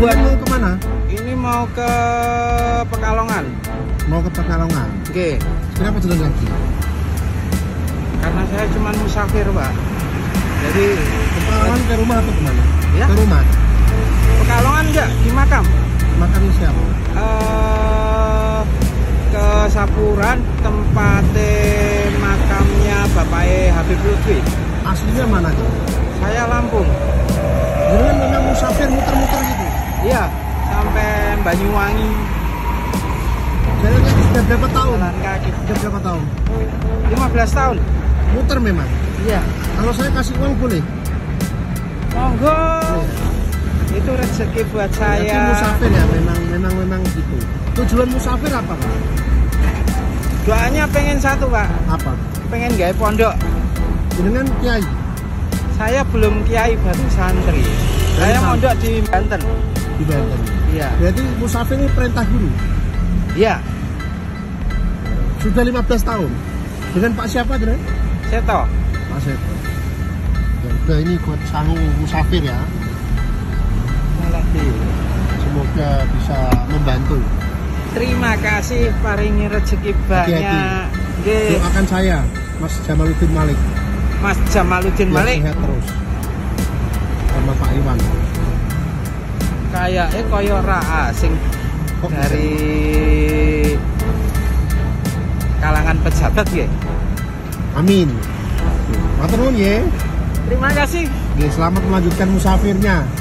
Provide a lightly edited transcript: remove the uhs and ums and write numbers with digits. berdua tuh kemana? Ini mau ke Pekalongan. Mau ke Pekalongan? Oke. Kenapa jalan lagi? Karena saya cuma musafir, Pak. Jadi Pekalongan ke rumah atau kemana? Ya? Ke rumah. Pekalongan enggak, di makam. Makamnya siapa? Ke Sapuran, tempatnya makamnya Bapaknya Habib Lutfi. Aslinya mana tuh? Saya Lampung. Jadi memang musafir muter-muter gitu? Iya, sampai Banyuwangi. Jalannya sudah berapa tahun? Jalan kaki. Sudah berapa tahun? 15 tahun. Muter memang? Iya. Kalau saya kasih uang boleh? Monggo. Itu rezeki buat saya. Jadi musafir ya, memang gitu. Tujuan musafir apa, Pak? Doanya pengen satu, Pak. Apa? Pengen gawe pondok. Dengan kiai? Saya belum kiai, baru santri. Saya mondok di Banten. Di Banten? Iya. Berarti musafir ini perintah guru? Iya. Sudah 15 tahun? Dengan Pak siapa, Dren? Seto. Pak Seto. Yaudah, ini buat sangu musafir ya. Semoga bisa membantu. Terima kasih, paringi rezeki banyak. Doakan saya, Mas Jamaluddin Malik. Mas Jamaluddin Malik. Sehat terus. Sama Pak Iwan. Kayaknya koyo ra asing dari kalangan pejabat ya. Amin. Matur nuwun ya. Terima kasih. Selamat melanjutkan musafirnya.